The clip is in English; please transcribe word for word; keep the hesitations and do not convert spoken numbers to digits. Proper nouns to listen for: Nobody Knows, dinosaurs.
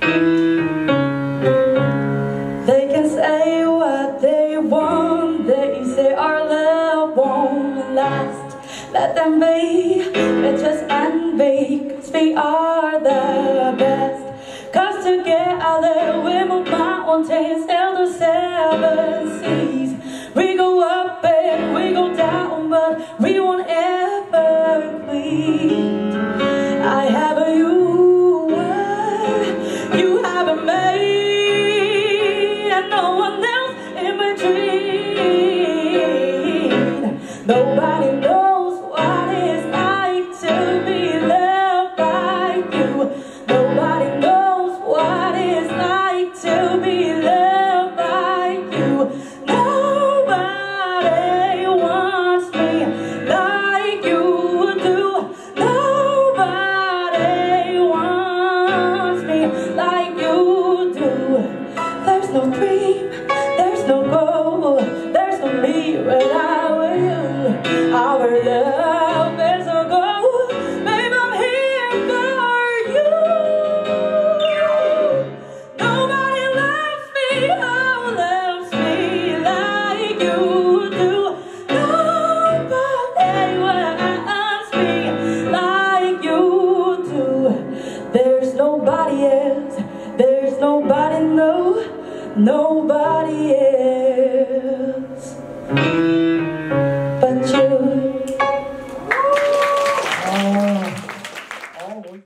They can say what they want, they say our love won't last. Let them be, let's just end be, cause we are the best. Cause together we move mountains and the seven seas. We go up and we go down, but we won't ever bleed. I have a you. Nobody knows what it's like to be loved by you. Nobody knows what it's like to be loved by you. Nobody wants me like you do. Nobody wants me like you do. There's no dream, there's no goal, there's no me without you. Our love is a goal, babe, I'm here for you. Nobody loves me, oh, loves me like you do. Nobody wants me like you do. There's nobody else, there's nobody, no, nobody else.